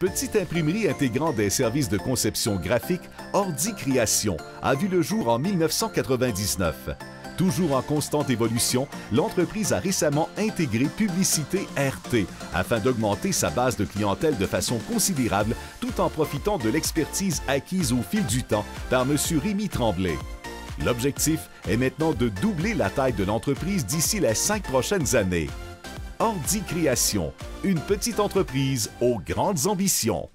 Petite imprimerie intégrant des services de conception graphique, Ordi-Création a vu le jour en 1999. Toujours en constante évolution, l'entreprise a récemment intégré Publicité RT afin d'augmenter sa base de clientèle de façon considérable tout en profitant de l'expertise acquise au fil du temps par M. Rémi Tremblay. L'objectif est maintenant de doubler la taille de l'entreprise d'ici les 5 prochaines années. Ordi-Création, une petite entreprise aux grandes ambitions.